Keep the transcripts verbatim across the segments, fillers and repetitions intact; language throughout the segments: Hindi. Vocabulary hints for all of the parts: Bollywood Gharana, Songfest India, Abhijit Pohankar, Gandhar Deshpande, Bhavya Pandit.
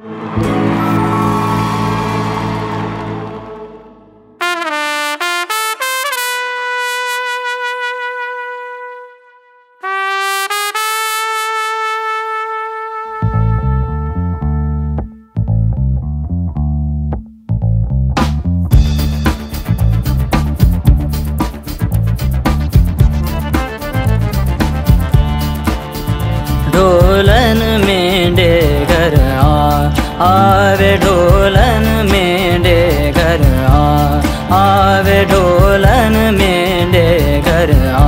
ढोलन में डे घर आ आवे ढोलन में डे घर आ आवे ढोलन में डे घर आ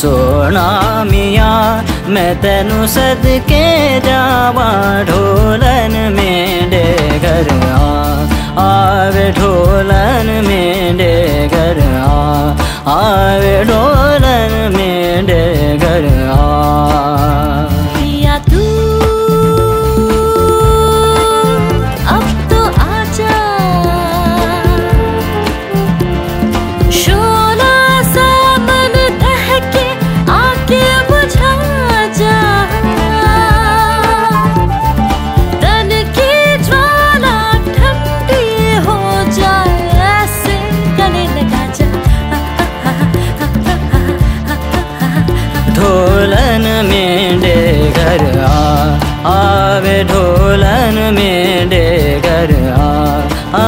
सोना मियाँ मैं तेनु सद के जावा ढोलन में डे घर आ आवे ढोलन में डे घर आ आवे ढोलन में डे घर आ आवे ढोलन में डे घर आ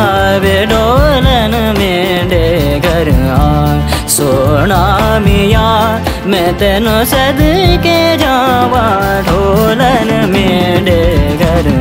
आवे ढोलन में डे घर आ सोना मिया मैं तेनो सद के जावा ढोलन में डे घर आ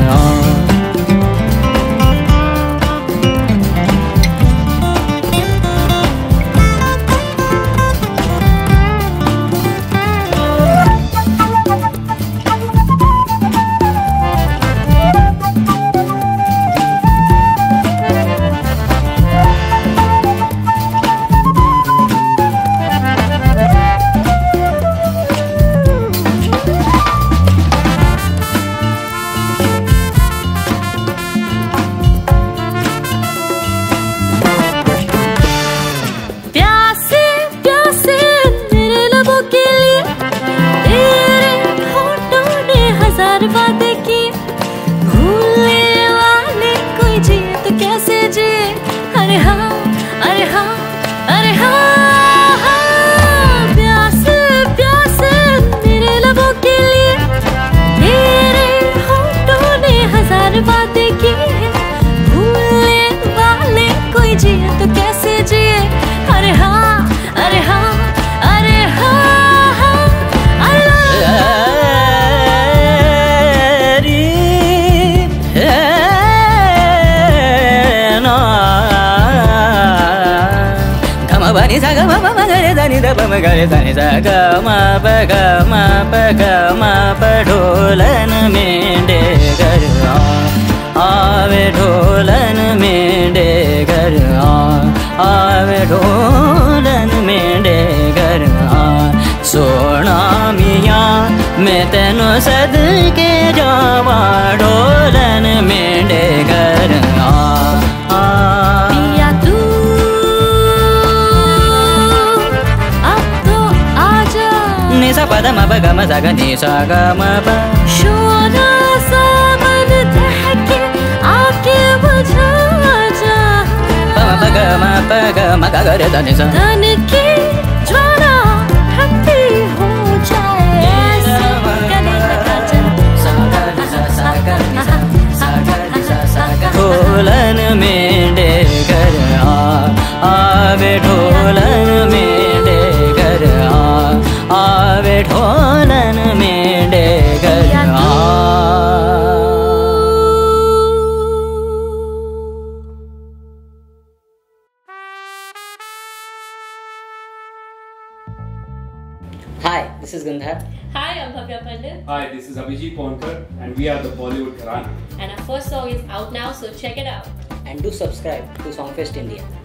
गरे धनी ग मा प ग मा प ग मा प ढोलन में डे घर आ आवे ढोलन में डे घर आ आवे ढोलन में डे घर आ सोना मिया मैं तेनो सद के जावा ढोलन में डे घर आ पद म गम सग नि स गम सोना सा मन धड़के आके बुझा जा पम गम पगम गगर धन सा धन की ज्वाला ठंडी हो जाए गले लगा जा सागर सा सागर सा सागर सा सागर ढोलन में डे घर आ आवे ढोलन में डे घर आ आवे ढोलन में डे घर आ। Hi, this is Gandhar. Hi, I'm Bhavya Pandit. Hi, this is Abhijit Pohankar, and we are the Bollywood Gharana. And our first song is out now, so check it out. And do subscribe to Songfest India.